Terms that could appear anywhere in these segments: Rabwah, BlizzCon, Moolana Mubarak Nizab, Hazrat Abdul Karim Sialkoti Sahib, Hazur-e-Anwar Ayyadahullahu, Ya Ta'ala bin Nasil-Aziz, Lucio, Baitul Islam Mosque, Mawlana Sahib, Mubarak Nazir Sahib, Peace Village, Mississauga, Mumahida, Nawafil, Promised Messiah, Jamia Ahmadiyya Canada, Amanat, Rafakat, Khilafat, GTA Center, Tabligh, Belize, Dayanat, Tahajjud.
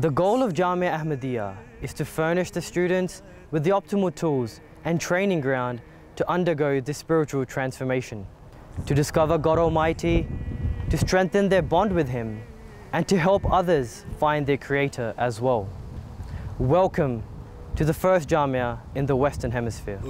The goal of Jamia Ahmadiyya is to furnish the students with the optimal tools and training ground to undergo this spiritual transformation, to discover God Almighty, to strengthen their bond with Him, and to help others find their Creator as well. Welcome to the first Jamia in the Western Hemisphere.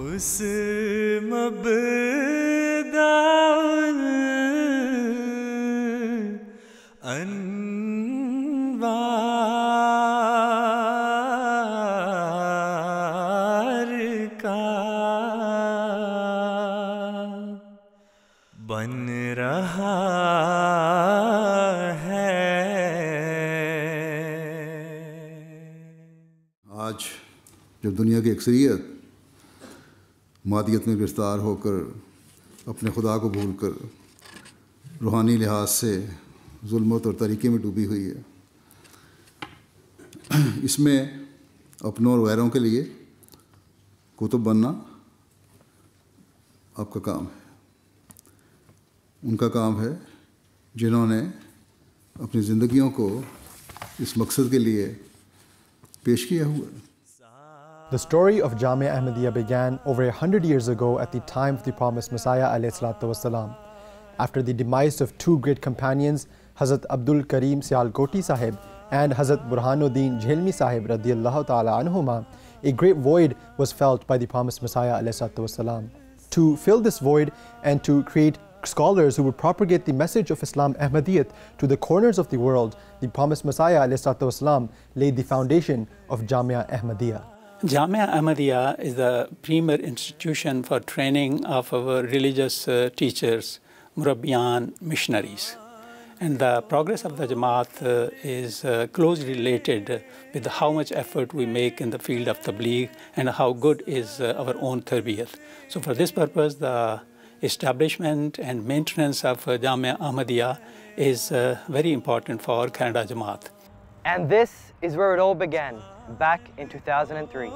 जब दुनिया की अक्सरियत मादियत में गिरफ्तार होकर अपने खुदा को भूलकर रूहानी लिहाज से जुल्मत और तरीके में डूबी हुई है, इसमें अपनों और वैरों के लिए कुतुब बनना आपका काम है, उनका काम है जिन्होंने अपनी ज़िंदगियों को इस मकसद के लिए पेश किया हुआ है। The story of Jamia Ahmadiyya began over 100 years ago at the time of the Promised Messiah ﷺ, after the demise of two great companions, Hazrat Abdul Karim Sialkoti Sahib and Hazrat Burhanuddin Jhilmi Sahib radiyallahu ta'ala anhuma. A great void was felt by the Promised Messiah ﷺ. To fill this void and to create scholars who would propagate the message of Islam Ahmadiyyat to the corners of the world, the Promised Messiah ﷺ laid the foundation of Jamia Ahmadiyya. Jamia Ahmadiyya is the premier institution for training of our religious teachers, murabbiyan, missionaries. And the progress of the Jamaat is closely related with how much effort we make in the field of tabligh and how good is our own tarbiyat. So for this purpose, the establishment and maintenance of Jamia Ahmadiyya is very important for Canada Jamaat. And this is where it all began, back in 2003.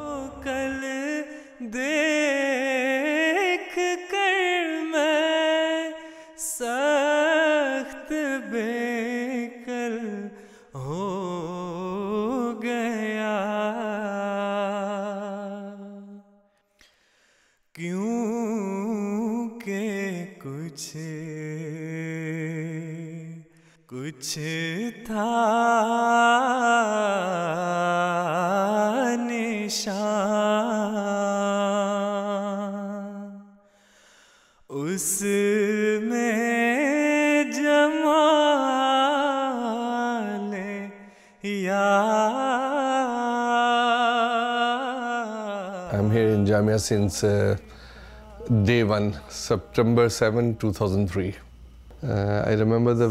कुछ था निशान उसमें जमाल यार। I'm here in Jamia since day one, September 7, 2003. I remember the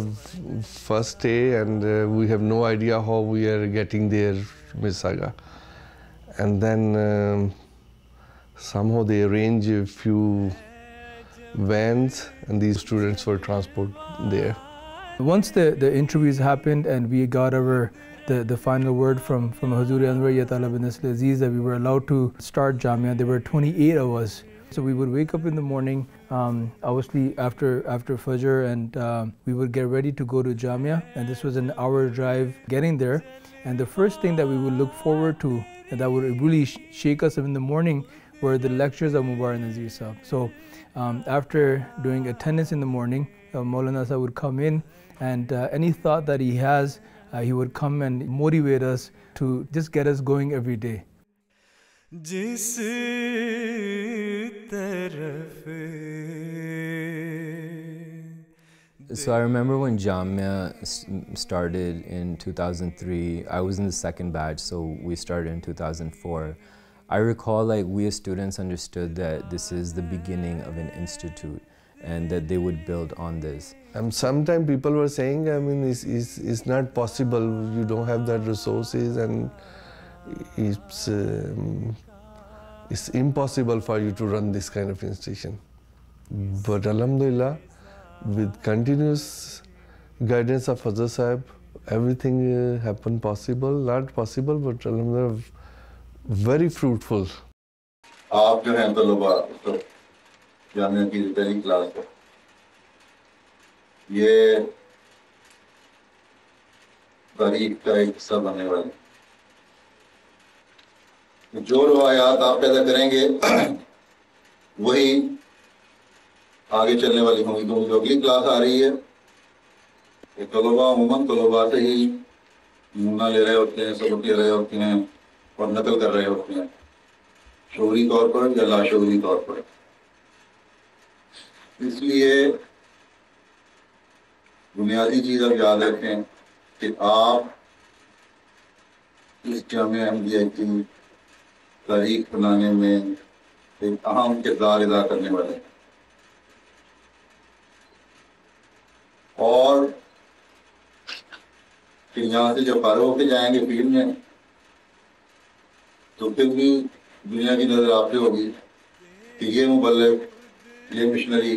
first day, and we have no idea how we are getting there, Mississauga. And then somehow they arrange a few vans, and these students were transported there. Once the interviews happened and we got over the final word from Huzoor-e-Anwar, Ya Ta'ala bin Nasil-Aziz, that we were allowed to start Jamia, there were 28 of us. So we would wake up in the morning, obviously after Fajr, and we would get ready to go to Jamia. And this was an hour drive getting there. And the first thing that we would look forward to, and that would really shake us up in the morning, were the lectures of Mubarak Nazir Sahib. So after doing attendance in the morning, Mawlana Sahib would come in, and any thought that he has, he would come and motivate us to just get us going every day. Jis taraf. So I remember when Jamia started in 2003, I was in the second batch, so we started in 2004. I recall, like, we as students understood that this is the beginning of an institute and that they would build on this. Sometimes people were saying, I mean, it's not possible, you don't have that resources, and it's impossible for you to run this kind of institution. Yes. But alhamdulillah, with continuous guidance of Hazrat Sahib, everything happened possible, not possible, but alhamdulillah, very fruitful. Jamia ki repairing class है. ये तारीख का एक हिस्सा बनने वाला है. जो रवायात आप पैदा करेंगे वही आगे चलने वाली होंगी. तो जो अगली क्लास आ रही है ये तलबा उमूमन तलबा से ही नमूना ले रहे होते हैं, सबक ले रहे होते हैं और नकल कर रहे होते हैं, शऊरी तौर पर या लाशऊरी तौर पर. इसलिए बुनियादी चीज़ आप याद रखें कि आप इस जामिया अहमदिया की तारीख बनाने में एक अहम किरदार अदा करने वाले हैं, और फिर यहाँ से जब बाहर होके जाएंगे फील्ड में तो फिर भी दुनिया की नज़र आप पे होगी कि ये मुबल्लिग, ये मिशनरी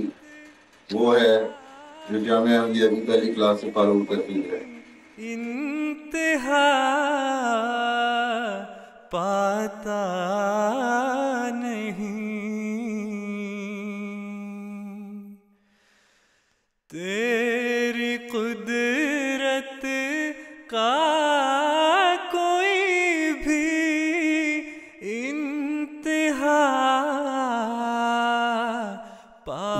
वो है जो जामिया अहमदिया की पहली क्लास से फारूक करती है. इंतहा पाता नहीं तेरी कुदरत का कोई भी इंतहा.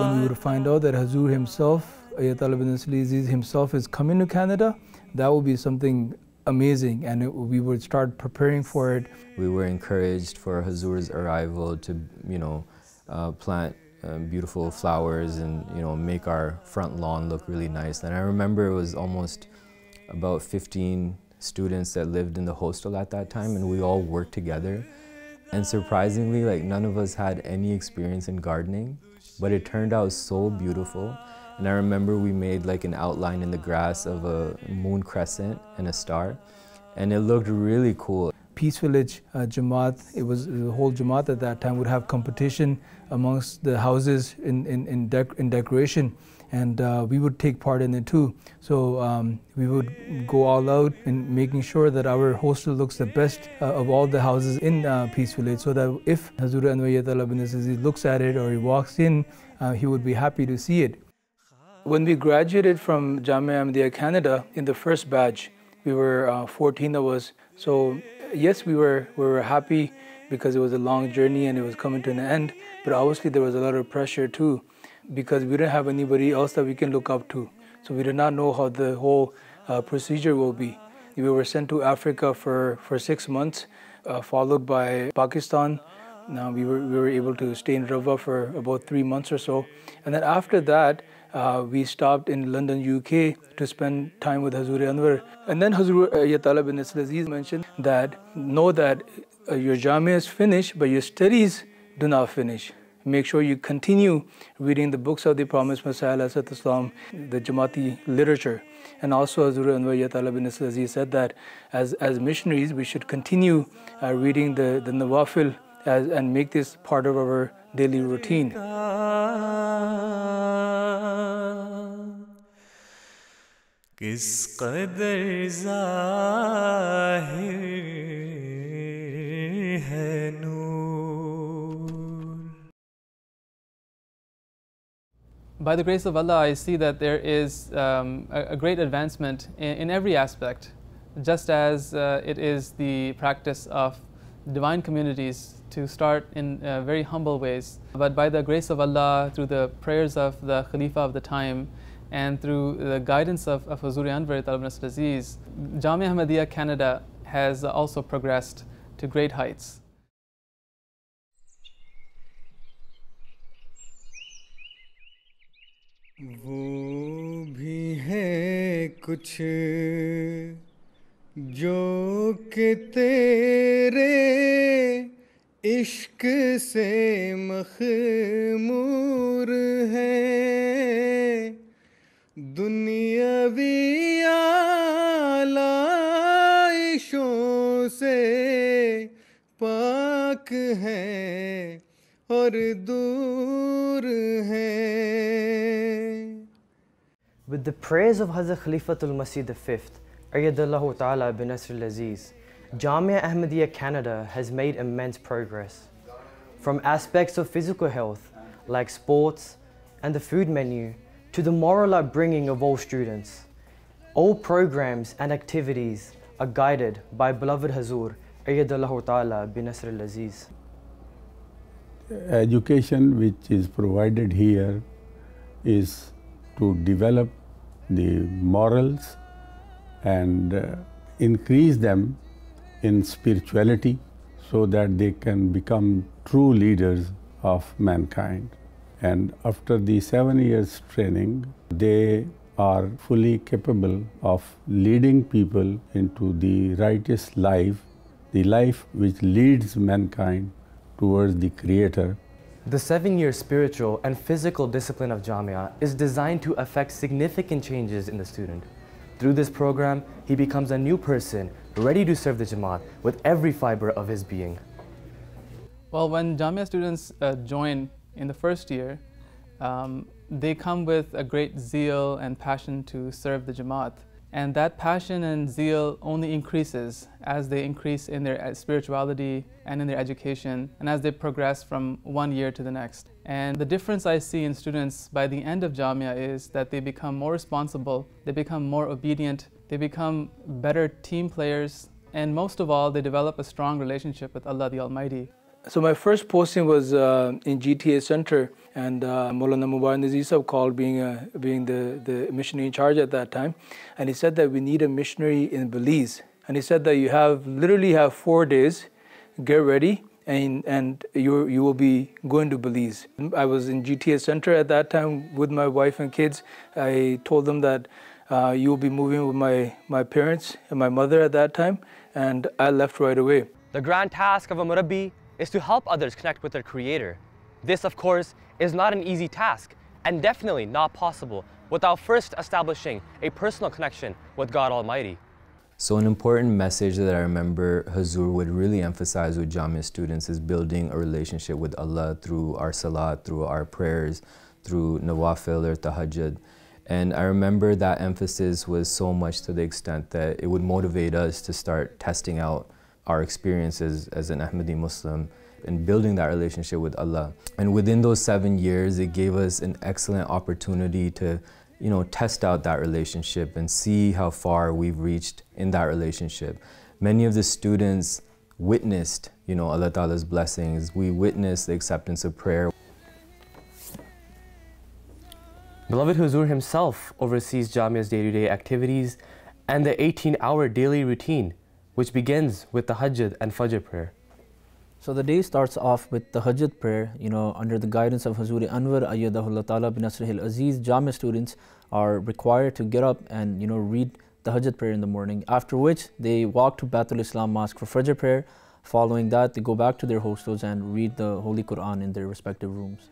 When we would find out that Hazur himself, Ya Ta'ala bin Nasil-Aziz himself, is coming to Canada, that would be something amazing, and we would start preparing for it. We were encouraged for Hazur's arrival to, you know, plant beautiful flowers and, you know, make our front lawn look really nice. And I remember it was almost about 15 students that lived in the hostel at that time, and we all worked together. And surprisingly, like, none of us had any experience in gardening, but it turned out so beautiful. And I remember we made like an outline in the grass of a moon crescent and a star, and it looked really cool. Peace Village Jamaat, it was the whole Jamaat at that time, would have competition amongst the houses in decoration, and we would take part in it too. So we would go all out in making sure that our hostel looks the best of all the houses in Peace Village, so that if Hazur-e-Anwar Ayyadahullahu bin Nasil-Aziz looks at it or he walks in, he would be happy to see it. When we graduated from Jamia Ahmadiyya Canada in the first batch, we were 14 of us. So yes, we were happy because it was a long journey and it was coming to an end, but obviously there was a lot of pressure too, because we didn't have anybody else that we can look up to. So we did not know how the whole procedure will be. We were sent to Africa for 6 months, followed by Pakistan. Now we were able to stay in Rabwah for about 3 months or so. And then after that, we stopped in London, UK to spend time with Huzoor-e-Anwar. And then Hazur Ya Ta'ala bin Nasil-Aziz mentioned that, know that your Jamia is finished, but your studies do not finish. Make sure you continue reading the books of the Promised Messiah, the Jamaati literature. And also Huzoor-e-Anwar Ya Ta'ala bin Nasil-Aziz said that as missionaries, we should continue reading the Nawafil and make this part of our daily routine. By the grace of Allah, I see that there is a great advancement in every aspect, just as it is the practice of divine communities to start in very humble ways. But by the grace of Allah, through the prayers of the Khalifa of the time, and through the guidance of Huzoor-e-Anwar Ta'ala bi-Nasrihil Aziz, Jamia Ahmadiyya Canada has also progressed to great heights. वो भी है कुछ जो के तेरे इश्क से मखमूर है दुनियावी आलाइशों से पाक है और दूर है. With the prayers of Hazrat Khalifatul Masih V Ayyadahullahu Ta'ala bi-Nasrihil Aziz, Jamia Ahmadiyya Canada has made immense progress. From aspects of physical health, like sports and the food menu, to the moral upbringing of all students. All programs and activities are guided by beloved Huzoor Ayyadahullahu Ta'ala bi-Nasrihil Aziz. Education which is provided here is to develop the morals and increase them in spirituality so that they can become true leaders of mankind. And after the 7 years training, they are fully capable of leading people into the righteous life, the life which leads mankind towards the Creator. The 7-year spiritual and physical discipline of Jamia is designed to affect significant changes in the student. Through this program, he becomes a new person, ready to serve the Jamaat with every fiber of his being. Well, when Jamia students join in the first year, they come with a great zeal and passion to serve the Jamaat. And that passion and zeal only increases as they increase in their spirituality and in their education, and as they progress from one year to the next. And the difference I see in students by the end of Jamia is that they become more responsible, they become more obedient, they become better team players, and most of all, they develop a strong relationship with Allah the Almighty. So my first posting was in GTA Center, and Moolana Mubarak Nizab called, being the missionary in charge at that time, and he said that we need a missionary in Belize, and he said that you literally have 4 days, get ready, and you will be going to Belize. I was in GTA Center at that time with my wife and kids. I told them that you will be moving with my parents and my mother at that time, and I left right away. The grand task of a murabbi is to help others connect with their Creator. This, of course, is not an easy task, and definitely not possible without first establishing a personal connection with God Almighty. So an important message that I remember Huzoor would really emphasize with Jamia students is building a relationship with Allah through our salat, through our prayers, through nawafil or tahajjud. And I remember that emphasis was so much to the extent that it would motivate us to start testing out our experiences as an Ahmadi Muslim and building that relationship with Allah. And within those 7 years, it gave us an excellent opportunity to, test out that relationship and see how far we've reached in that relationship. Many of the students witnessed, Allah Ta'ala's blessings. We witnessed the acceptance of prayer. Beloved Huzoor himself oversees Jamia's day-to-day activities and the 18-hour daily routine, which begins with the Tahajjud and Fajr prayer. So the day starts off with the Tahajjud prayer. Under the guidance of Huzoor-e-Anwar Ayyadahullahu Ta'ala bi-Nasrihil Aziz, Jamia students are required to get up and read the Tahajjud prayer in the morning, after which they walk to Baitul Islam Mosque for Fajr prayer. Following that, they go back to their hostels and read the Holy Quran in their respective rooms.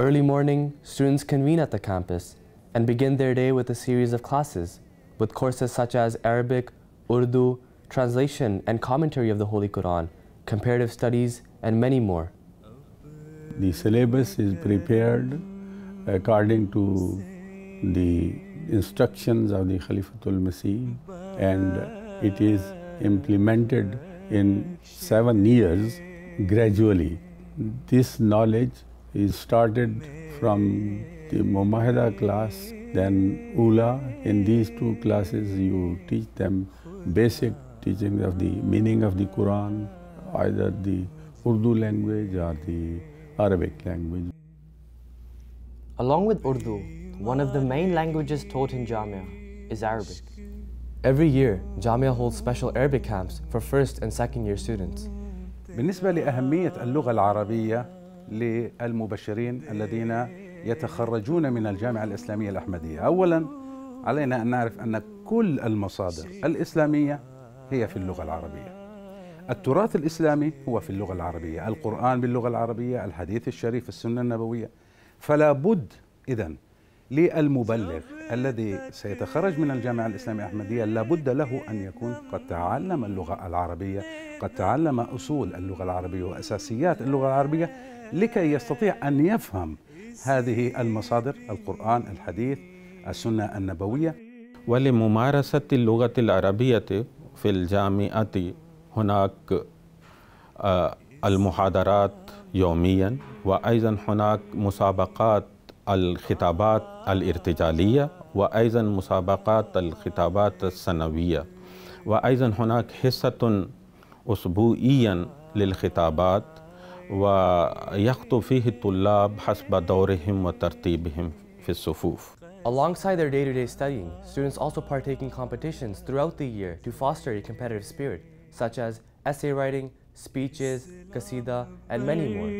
Early morning, students convene at the campus and begin their day with a series of classes with courses such as Arabic, Urdu, translation and commentary of the Holy Quran, comparative studies, and many more. The syllabus is prepared according to the instructions of the Khalifatul Masih, and it is implemented in 7 years gradually. This knowledge is started from the Mumahida class, then Ula. In these two classes, you teach them basic teaching of the meaning of the Quran either the Urdu language or the Arabic language. Along with Urdu, one of the main languages taught in Jamia is Arabic. Every year, Jamia holds special Arabic camps for first and second year students. بالنسبة لأهمية اللغة العربية للمبشرين الذين يتخرجون من الجامعة الإسلامية الأحمدية، أولاً علينا أن نعرف أن كل المصادر الإسلامية هي في اللغة العربية. التراث الإسلامي هو في اللغة العربية، القرآن باللغة العربية، الحديث الشريف، السنة النبوية. فلا بد إذن للمبلغ الذي سيتخرج من الجامعة الإسلامية الأحمدية لابد له أن يكون قد تعلم اللغة العربية، قد تعلم أصول اللغة العربية وأساسيات اللغة العربية لكي يستطيع أن يفهم هذه المصادر، القرآن، الحديث، السنة النبوية. ولممارسة اللغة العربية في الجامعة هناك المحاضرات يوميا، وأيضا هناك مسابقات الخطابات الارتجالية، وأيضا مسابقات الخطابات السنوية، وأيضا هناك حصة أسبوعيا للخطابات ويخطب فيه الطلاب حسب دورهم وترتيبهم في الصفوف. Alongside their day-to-day studying, students also partake in competitions throughout the year to foster a competitive spirit, such as essay writing, speeches, qasida, and many more.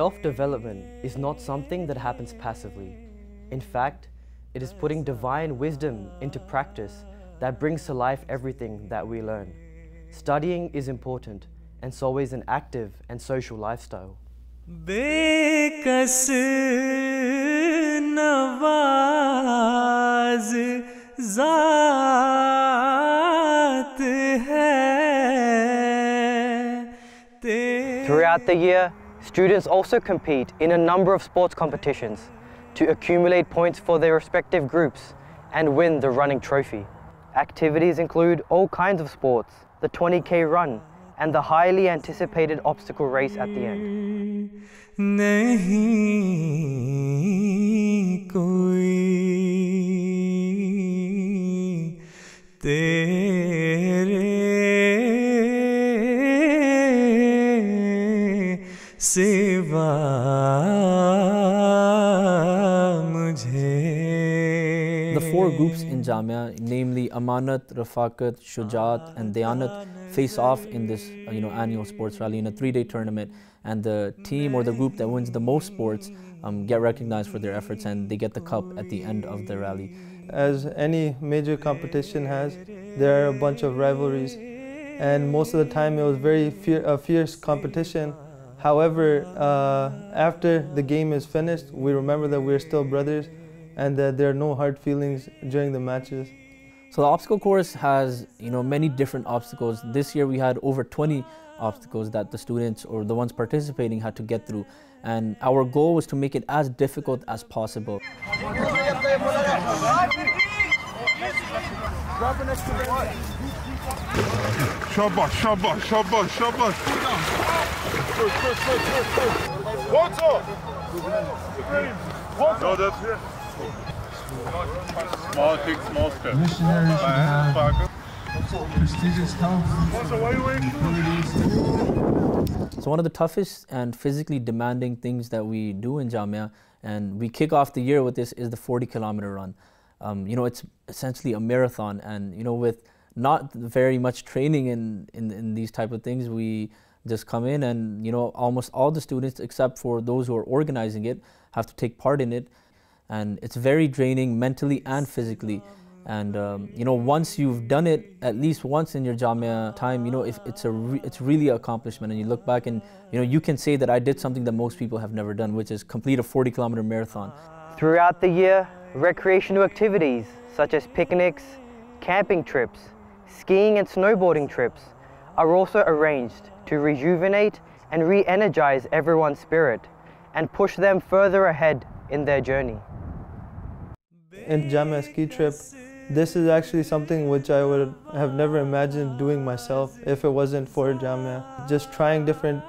Self-development is not something that happens passively. In fact, it is putting divine wisdom into practice that brings to life everything that we learn. Studying is important, and so is an active and social lifestyle. Throughout the year, students also compete in a number of sports competitions to accumulate points for their respective groups and win the running trophy. Activities include all kinds of sports, the 20K run, and the highly anticipated obstacle race at the end. The four groups in Jamia, namely Amanat, Rafakat, Shujaat, and Dayanat, face off in this annual sports rally in a three-day tournament, and the team or the group that wins the most sports get recognized for their efforts, and they get the cup at the end of the rally. As any major competition has, there are a bunch of rivalries, and most of the time it was very a fierce competition. However, after the game is finished, we remember that we're still brothers, and that there are no hard feelings during the matches. So the obstacle course has many different obstacles. This year we had over 20 obstacles that the students or the ones participating had to get through, and our goal was to make it as difficult as possible. Shabash, shabash, shabash, shabash. What's up? No, that's here. Small kick, small step. Missionary prestigious house. So one of the toughest and physically demanding things that we do in Jamia, and we kick off the year with this, is the 40-kilometer run. It's essentially a marathon, and with not very much training in these type of things, we just come in and almost all the students except for those who are organizing it have to take part in it, and it's very draining mentally and physically. And once you've done it at least once in your Jamia time, if it's really an accomplishment, and you look back and you can say that I did something that most people have never done, which is complete a 40-kilometer marathon. Throughout the year, recreational activities such as picnics, camping trips, skiing and snowboarding trips are also arranged to rejuvenate and re-energize everyone's spirit and push them further ahead in their journey. In Jamia ski trip, This is actually something which I would have never imagined doing myself if it wasn't for Jamia. Just trying different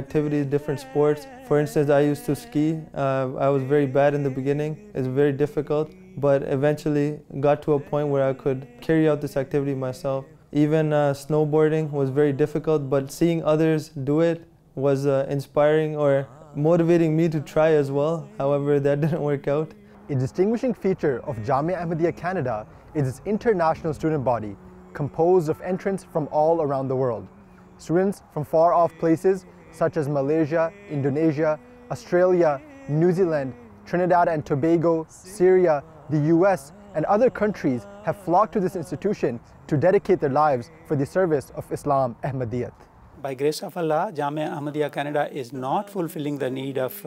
activities, different sports. For instance, I used to ski. I was very bad in the beginning. It's very difficult, but eventually got to a point where I could carry out this activity myself. Even snowboarding was very difficult, but seeing others do it was inspiring or motivating me to try as well. However, that didn't work out. A distinguishing feature of Jamia Ahmadiyya Canada is its international student body, composed of entrants from all around the world. Students from far-off places such as Malaysia, Indonesia, Australia, New Zealand, Trinidad and Tobago, Syria, the US, and other countries have flocked to this institution to dedicate their lives for the service of Islam Ahmadiyyat. By grace of Allah, Jamia Ahmadiyya Canada is not fulfilling the need of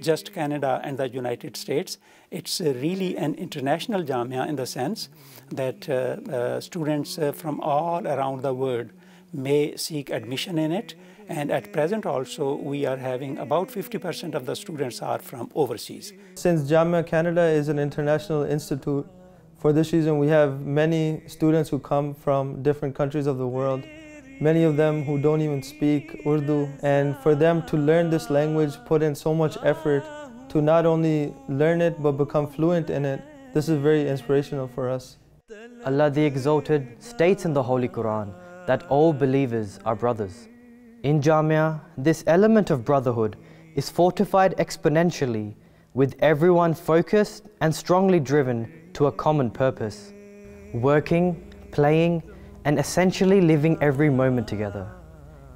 just Canada and the United States. It's really an international Jamia in the sense that students from all around the world may seek admission in it. And at present also, we are having about 50% of the students are from overseas. Since Jamia Canada is an international institute, for this reason we have many students who come from different countries of the world. Many of them who don't even speak Urdu, and for them to learn this language, put in so much effort to not only learn it but become fluent in it. This is very inspirational for us. Allah the Exalted states in the Holy Quran that all believers are brothers. In Jamia, this element of brotherhood is fortified exponentially, with everyone focused and strongly driven to a common purpose, working, playing, and essentially living every moment together.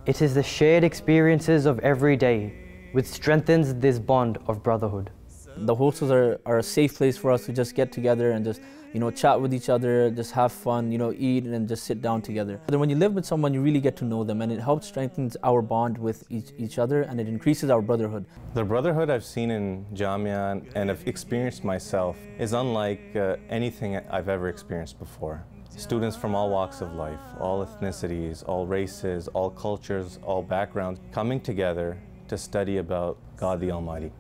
It is the shared experiences of every day which strengthens this bond of brotherhood. The hostels are a safe place for us to just get together and just, you know, chat with each other, just have fun, you know, eat and just sit down together. When you live with someone, you really get to know them, and it helps strengthen our bond with each other, and it increases our brotherhood. The brotherhood I've seen in Jamia and I've experienced myself is unlike anything I've ever experienced before. Students from all walks of life, all ethnicities, all races, all cultures, all backgrounds, coming together to study about God the Almighty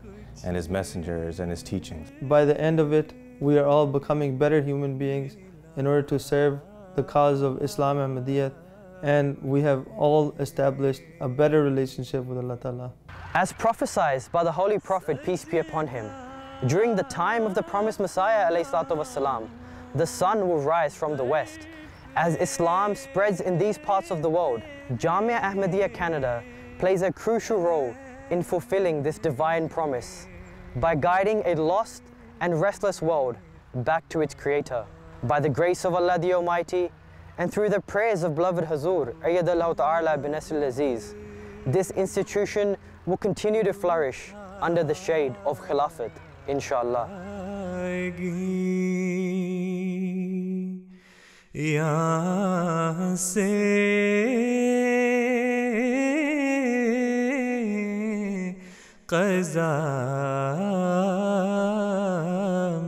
and His messengers and His teachings. By the end of it, we are all becoming better human beings in order to serve the cause of Islam Ahmadiyyat, and we have all established a better relationship with Allah Ta'ala. As prophesied by the Holy Prophet, peace be upon him, during the time of the Promised Messiah, the sun will rise from the west. As Islam spreads in these parts of the world, Jamia Ahmadiyya Canada plays a crucial role in fulfilling this divine promise by guiding a lost and restless world back to its creator. By the grace of Allah the Almighty and through the prayers of beloved Hazur Ayyadahullahu Ta'ala bi-Nasrihil Aziz, this institution will continue to flourish under the shade of Khilafat, inshallah. Ya se qaza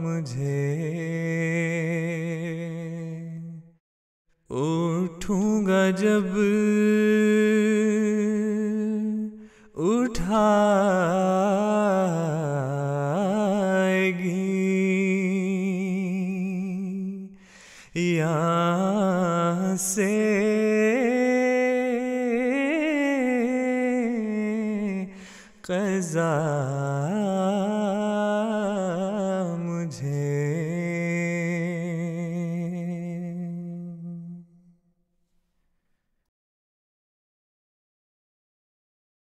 mujhe uthunga jab uthaegi Ya se qaza